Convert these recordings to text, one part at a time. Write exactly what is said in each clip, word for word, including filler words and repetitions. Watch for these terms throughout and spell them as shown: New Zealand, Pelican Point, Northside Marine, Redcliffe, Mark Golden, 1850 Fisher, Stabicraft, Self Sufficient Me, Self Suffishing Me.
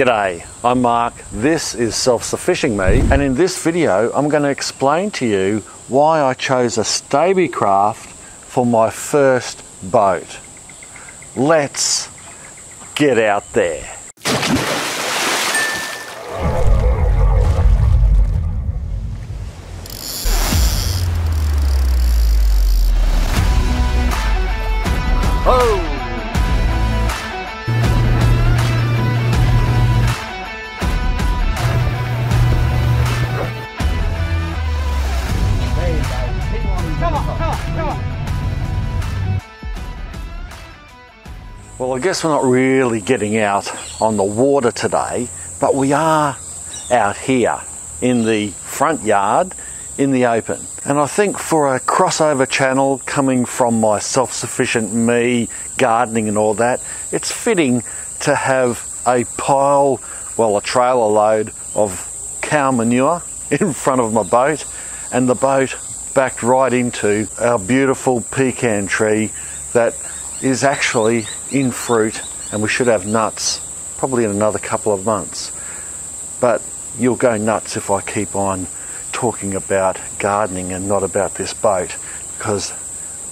G'day, I'm Mark, this is Self Sufficient Me, and in this video I'm going to explain to you why I chose a Stabicraft for my first boat. Let's get out there. Well, I guess we're not really getting out on the water today, but we are out here in the front yard in the open. And I think for a crossover channel coming from my Self-Sufficient Me, gardening and all that, it's fitting to have a pile, well, a trailer load of cow manure in front of my boat, and the boat backed right into our beautiful pecan tree that is actually in fruit, and we should have nuts probably in another couple of months. But you'll go nuts if I keep on talking about gardening and not about this boat, because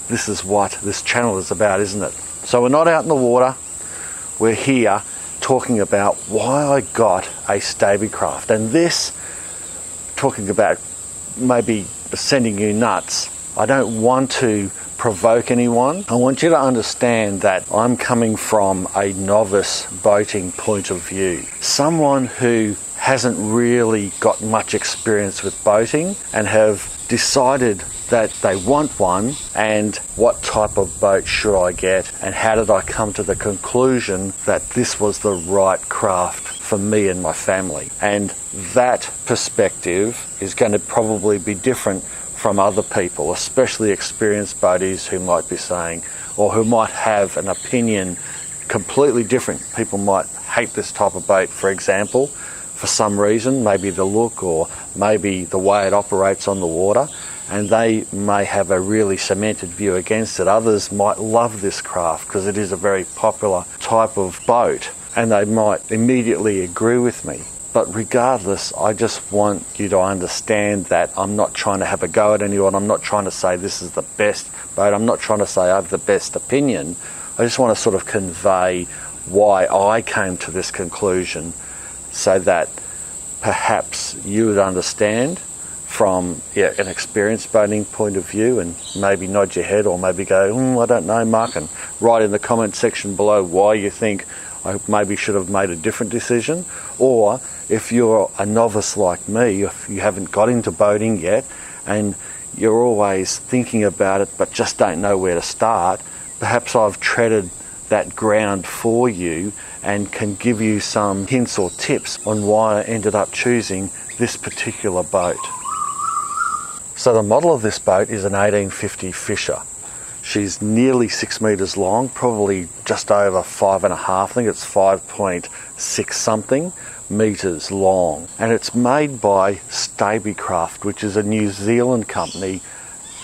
this is what this channel is about, isn't it? So we're not out in the water, we're here talking about why I got a Stabicraft. And this, talking about maybe sending you nuts, I don't want to provoke anyone. I want you to understand that I'm coming from a novice boating point of view. Someone who hasn't really got much experience with boating and have decided that they want one, and what type of boat should I get, and how did I come to the conclusion that this was the right craft for me and my family. And that perspective is going to probably be different from other people, especially experienced boaties who might be saying, or who might have an opinion completely different. People might hate this type of boat, for example, for some reason, maybe the look or maybe the way it operates on the water, and they may have a really cemented view against it. Others might love this craft because it is a very popular type of boat, and they might immediately agree with me. But regardless, I just want you to understand that I'm not trying to have a go at anyone. I'm not trying to say this is the best boat. I'm not trying to say I have the best opinion. I just want to sort of convey why I came to this conclusion, so that perhaps you would understand from yeah, an experienced boating point of view, and maybe nod your head or maybe go, mm, I don't know, Mark, and write in the comment section below why you think I maybe should have made a different decision. Or if you're a novice like me, if you haven't got into boating yet and you're always thinking about it but just don't know where to start, perhaps I've treaded that ground for you and can give you some hints or tips on why I ended up choosing this particular boat. So the model of this boat is an eighteen fifty Fisher. She's nearly six meters long, probably just over five and a half, I think it's five point six something meters long. And it's made by Stabicraft, which is a New Zealand company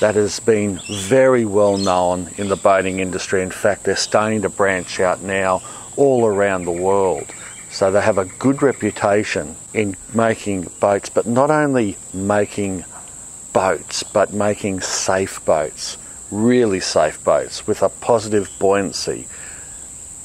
that has been very well known in the boating industry. In fact, they're starting to branch out now all around the world. So they have a good reputation in making boats, but not only making boats, but making safe boats. Really safe boats with a positive buoyancy.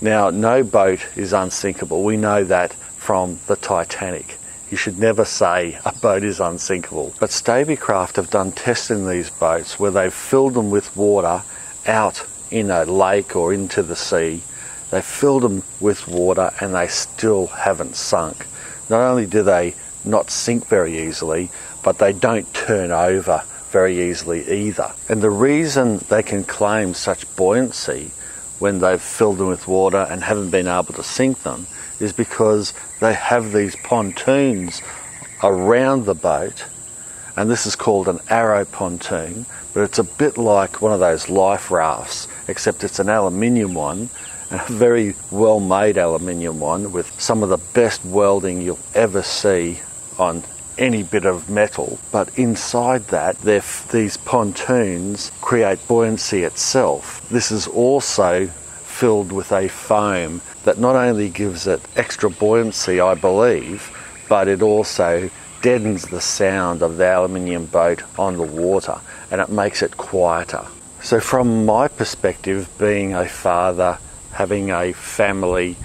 Now, no boat is unsinkable. We know that from the Titanic. You should never say a boat is unsinkable. But Stabicraft have done tests in these boats where they've filled them with water out in a lake or into the sea. They've filled them with water and they still haven't sunk. Not only do they not sink very easily, but they don't turn over very easily either. And the reason they can claim such buoyancy when they've filled them with water and haven't been able to sink them is because they have these pontoons around the boat, and this is called an arrow pontoon, but it's a bit like one of those life rafts, except it's an aluminium one, and a very well made aluminium one with some of the best welding you'll ever see on any bit of metal. But inside that, these pontoons create buoyancy itself. This is also filled with a foam that not only gives it extra buoyancy, I believe, but it also deadens the sound of the aluminium boat on the water, and it makes it quieter. So from my perspective, being a father, having a family,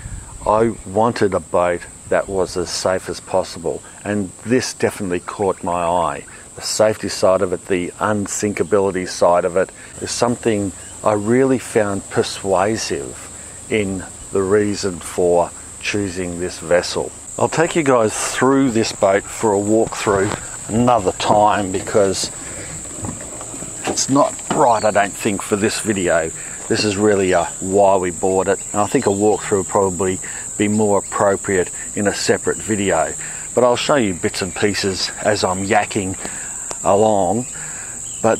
I wanted a boat that was as safe as possible, and this definitely caught my eye. The safety side of it, the unsinkability side of it, is something I really found persuasive in the reason for choosing this vessel. I'll take you guys through this boat for a walk through another time, because it's not right, I don't think, for this video. This is really a why we bought it, and I think a walk through will probably be more appropriate in a separate video. But I'll show you bits and pieces as I'm yakking along. But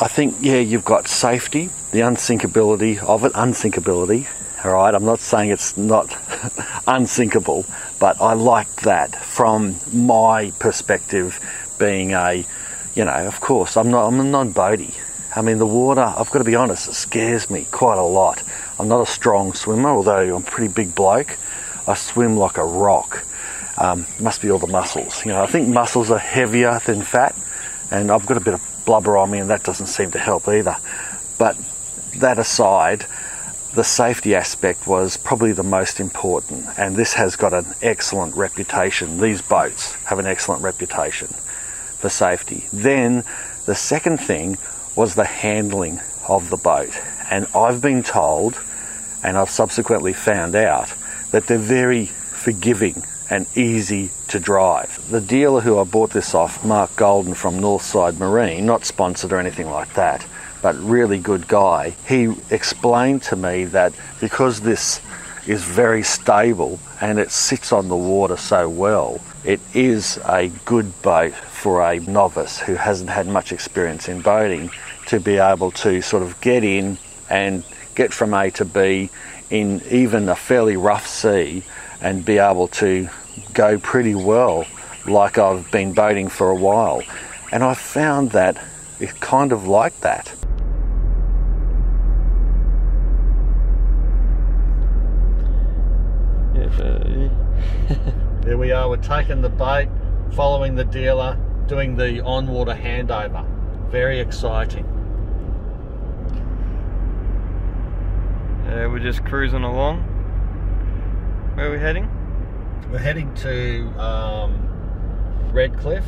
I think, yeah, you've got safety, the unsinkability of it, unsinkability. All right, I'm not saying it's not unsinkable, but I like that from my perspective, being a, you know, of course, I'm not, I'm a non-boaty. I mean, the water, I've got to be honest, it scares me quite a lot. I'm not a strong swimmer, although I'm a pretty big bloke. I swim like a rock. Um, must be all the muscles. You know, I think muscles are heavier than fat, and I've got a bit of blubber on me, and that doesn't seem to help either. But that aside, the safety aspect was probably the most important, and this has got an excellent reputation. These boats have an excellent reputation for safety. Then the second thing was the handling of the boat, and I've been told, and I've subsequently found out, that they're very forgiving and easy to drive. The dealer who I bought this off, Mark Golden from Northside Marine, not sponsored or anything like that, but really good guy, he explained to me that because this is very stable and it sits on the water so well, it is a good boat for a novice who hasn't had much experience in boating to be able to sort of get in and get from A to B in even a fairly rough sea and be able to go pretty well, like I've been boating for a while. And I found that it's kind of like that. There we are, we're taking the bait, following the dealer, doing the on-water handover. Very exciting. Yeah, we're just cruising along. Where are we heading? We're heading to um, Redcliffe,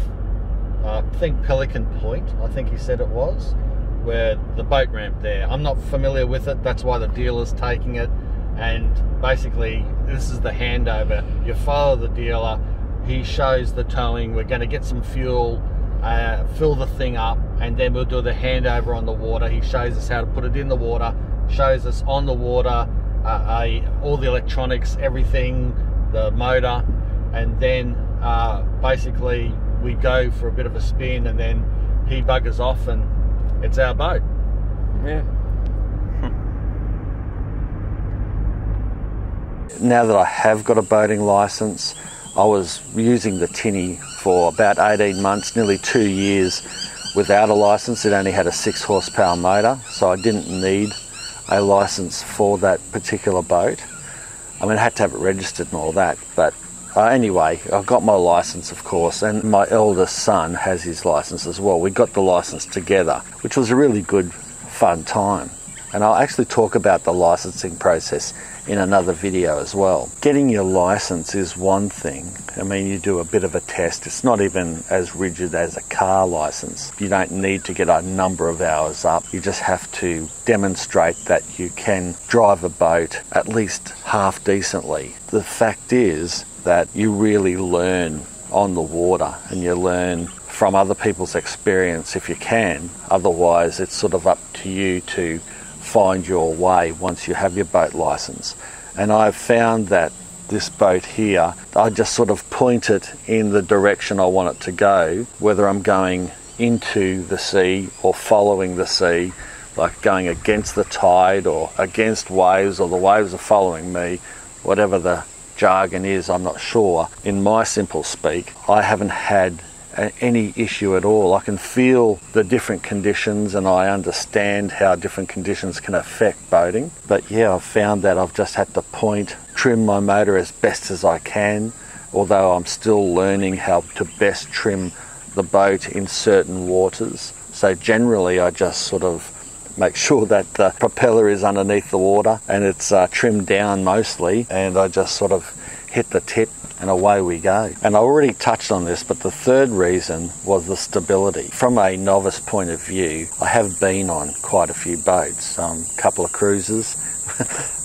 uh, I think Pelican Point, I think he said it was, where the boat ramp there. I'm not familiar with it, that's why the dealer's taking it. And basically, this is the handover. You follow the dealer, he shows the towing, we're going to get some fuel, uh, fill the thing up, and then we'll do the handover on the water. He shows us how to put it in the water, shows us on the water, uh, uh, all the electronics, everything, the motor, and then uh, basically we go for a bit of a spin, and then he buggers off and it's our boat. Yeah. Now that I have got a boating licence, I was using the tinny for about eighteen months, nearly two years without a licence. It only had a six horsepower motor, so I didn't need a licence for that particular boat. I mean, I had to have it registered and all that, but uh, anyway, I got my licence, of course, and my eldest son has his licence as well. We got the licence together, which was a really good, fun time. And I'll actually talk about the licensing process in another video as well. Getting your license is one thing. I mean, you do a bit of a test. It's not even as rigid as a car license. You don't need to get a number of hours up. You just have to demonstrate that you can drive a boat at least half decently. The fact is that you really learn on the water, and you learn from other people's experience if you can. Otherwise, it's sort of up to you to find your way once you have your boat license. And I've found that this boat here, I just sort of point it in the direction I want it to go, whether I'm going into the sea or following the sea, like going against the tide or against waves, or the waves are following me, whatever the jargon is, I'm not sure. In my simple speak, I haven't had any issue at all. I can feel the different conditions and I understand how different conditions can affect boating. But yeah, I've found that I've just had to point, trim my motor as best as I can, although I'm still learning how to best trim the boat in certain waters. So generally I just sort of make sure that the propeller is underneath the water and it's uh, trimmed down mostly, and I just sort of hit the tip and away we go. And I already touched on this, but the third reason was the stability. From a novice point of view, I have been on quite a few boats, a um, couple of cruises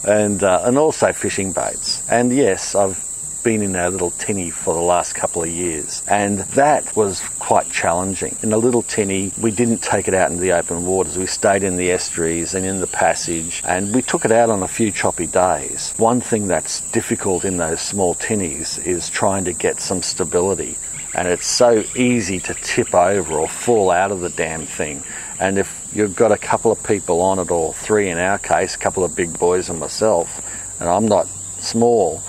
and, uh, and also fishing boats. And yes, I've been in our little tinny for the last couple of years, and that was quite challenging. In a little tinny, we didn't take it out into the open waters. We stayed in the estuaries and in the passage, and we took it out on a few choppy days. One thing that's difficult in those small tinnies is trying to get some stability, and it's so easy to tip over or fall out of the damn thing. And if you've got a couple of people on it, or three in our case, a couple of big boys and myself, and I'm not small,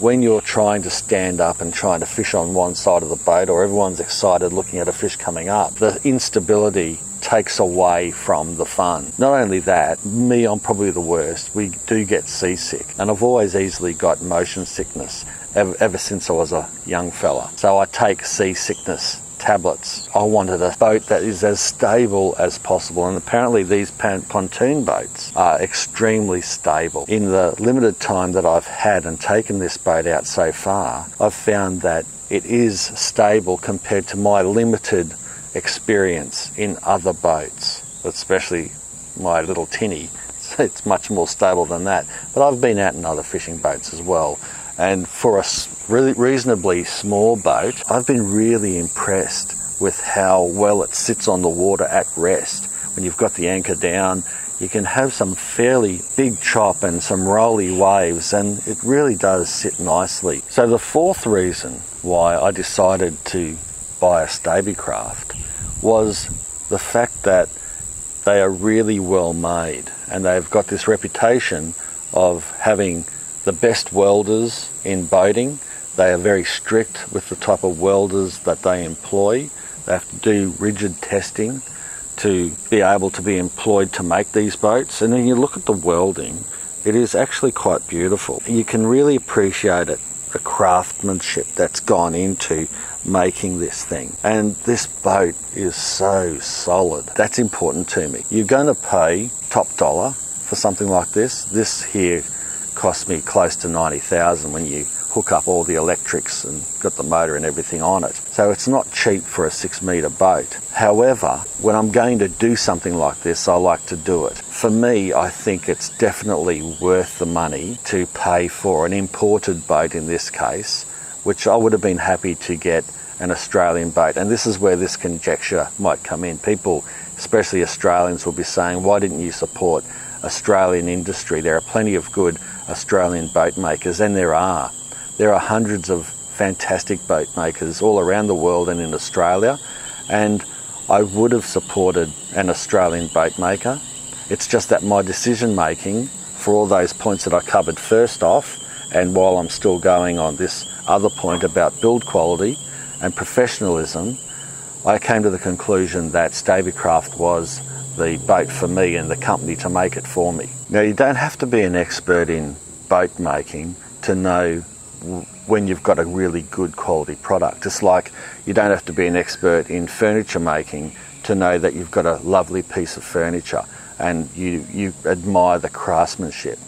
when you're trying to stand up and trying to fish on one side of the boat, or everyone's excited looking at a fish coming up, the instability takes away from the fun. Not only that, me, I'm probably the worst. We do get seasick, and I've always easily got motion sickness ever, ever since I was a young fella. So I take seasickness tablets. I wanted a boat that is as stable as possible, and apparently these pontoon boats are extremely stable. In the limited time that I've had and taken this boat out so far, I've found that it is stable compared to my limited experience in other boats, especially my little tinny. It's much more stable than that, but I've been out in other fishing boats as well. And for a really reasonably small boat, I've been really impressed with how well it sits on the water at rest. When you've got the anchor down, you can have some fairly big chop and some rolly waves, and it really does sit nicely. So the fourth reason why I decided to buy a Stabicraft was the fact that they are really well made, and they've got this reputation of having the best welders in boating. They are very strict with the type of welders that they employ. They have to do rigid testing to be able to be employed to make these boats. And then you look at the welding, it is actually quite beautiful. You can really appreciate it, the craftsmanship that's gone into making this thing. And this boat is so solid. That's important to me. You're going to pay top dollar for something like this. This here cost me close to ninety thousand when you hook up all the electrics and got the motor and everything on it. So it's not cheap for a six metre boat. However, when I'm going to do something like this, I like to do it. For me, I think it's definitely worth the money to pay for an imported boat in this case, which I would have been happy to get an Australian boat. And this is where this conjecture might come in. People, especially Australians, will be saying, why didn't you support Australian industry? There are plenty of good Australian boat makers, and there are. There are hundreds of fantastic boat makers all around the world and in Australia, and I would have supported an Australian boat maker. It's just that my decision making, for all those points that I covered first off, and while I'm still going on this other point about build quality and professionalism, I came to the conclusion that Stabicraft was the boat for me and the company to make it for me. Now, you don't have to be an expert in boat making to know when you've got a really good quality product. Just like you don't have to be an expert in furniture making to know that you've got a lovely piece of furniture and you, you admire the craftsmanship.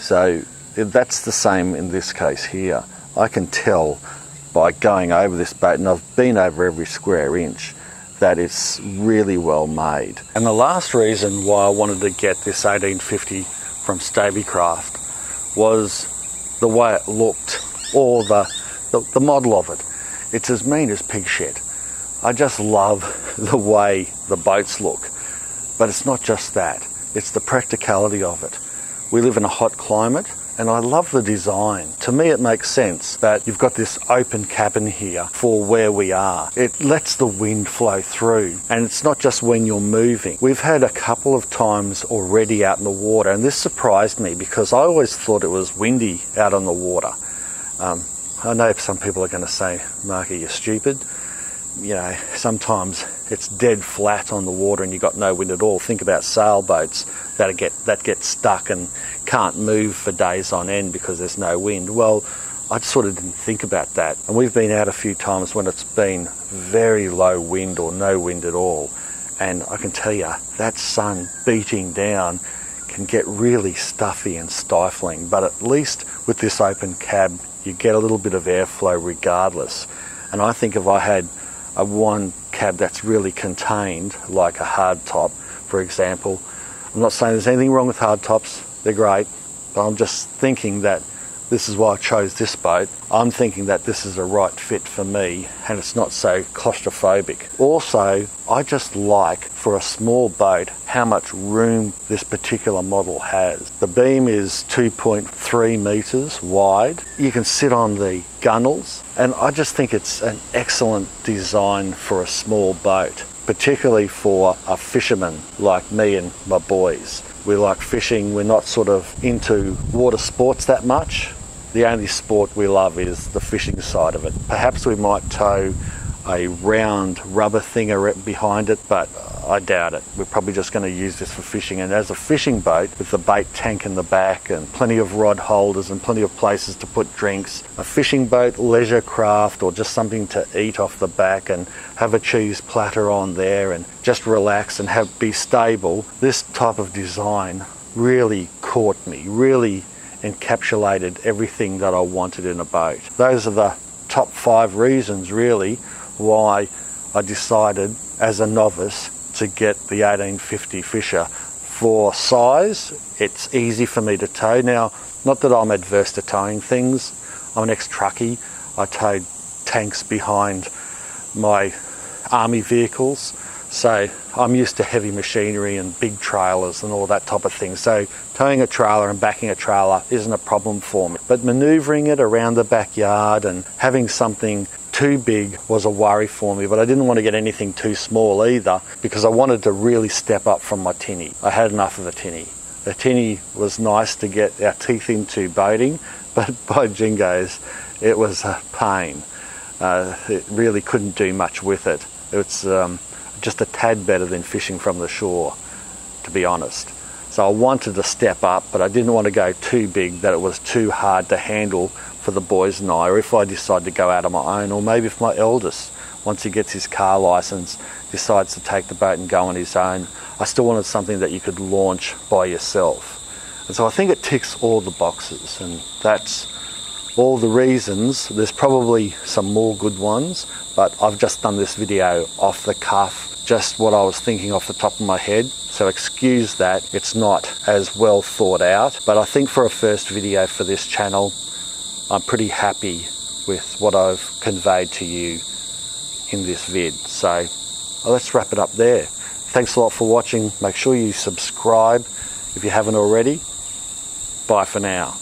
So that's the same in this case here. I can tell by going over this boat, and I've been over every square inch, that it's really well made. And the last reason why I wanted to get this eighteen fifty from Stabicraft was the way it looked, or the, the, the model of it. It's as mean as pig shit. I just love the way the boats look. But it's not just that, it's the practicality of it. We live in a hot climate, and I love the design. To me, it makes sense that you've got this open cabin here for where we are. It lets the wind flow through, and it's not just when you're moving. We've had a couple of times already out in the water, and this surprised me because I always thought it was windy out on the water. Um, I know some people are going to say, Mark, are you stupid? you know, sometimes it's dead flat on the water and you've got no wind at all. Think about sailboats that get that get stuck and can't move for days on end because there's no wind. Well, I sort of didn't think about that. And we've been out a few times when it's been very low wind or no wind at all. And I can tell you, that sun beating down can get really stuffy and stifling. But at least with this open cab, you get a little bit of airflow regardless. And I think if I had a one cab that's really contained, like a hard top, for example, I'm not saying there's anything wrong with hard tops, they're great, but I'm just thinking that this is why I chose this boat. I'm thinking that this is a right fit for me and it's not so claustrophobic. Also, I just like, for a small boat, how much room this particular model has. The beam is two point three metres wide. You can sit on the gunnels, and I just think it's an excellent design for a small boat, particularly for a fisherman like me and my boys. We like fishing, we're not sort of into water sports that much. The only sport we love is the fishing side of it. Perhaps we might tow a round rubber thing behind it, but I doubt it. We're probably just going to use this for fishing. And as a fishing boat, with the bait tank in the back and plenty of rod holders and plenty of places to put drinks, a fishing boat, leisure craft, or just something to eat off the back and have a cheese platter on there and just relax and have be stable, this type of design really caught me, really encapsulated everything that I wanted in a boat. Those are the top five reasons, really, why I decided as a novice to get the eighteen fifty Fisher. For size, it's easy for me to tow. Now, not that I'm adverse to towing things. I'm an ex-truckie. I towed tanks behind my army vehicles. So I'm used to heavy machinery and big trailers and all that type of thing. So towing a trailer and backing a trailer isn't a problem for me. But manoeuvring it around the backyard and having something too big was a worry for me, but I didn't want to get anything too small either because I wanted to really step up from my tinny. I had enough of a tinny. The tinny was nice to get our teeth into boating, but by jingoes, it was a pain. Uh, it really couldn't do much with it. It's um, just a tad better than fishing from the shore, to be honest. So I wanted to step up, but I didn't want to go too big that it was too hard to handle for the boys and I, or if I decide to go out on my own, or maybe if my eldest, once he gets his car licence, decides to take the boat and go on his own. I still wanted something that you could launch by yourself. And so I think it ticks all the boxes, and that's all the reasons. There's probably some more good ones, but I've just done this video off the cuff, just what I was thinking off the top of my head. So excuse that, it's not as well thought out, but I think for a first video for this channel, I'm pretty happy with what I've conveyed to you in this vid. So let's wrap it up there. Thanks a lot for watching. Make sure you subscribe if you haven't already. Bye for now.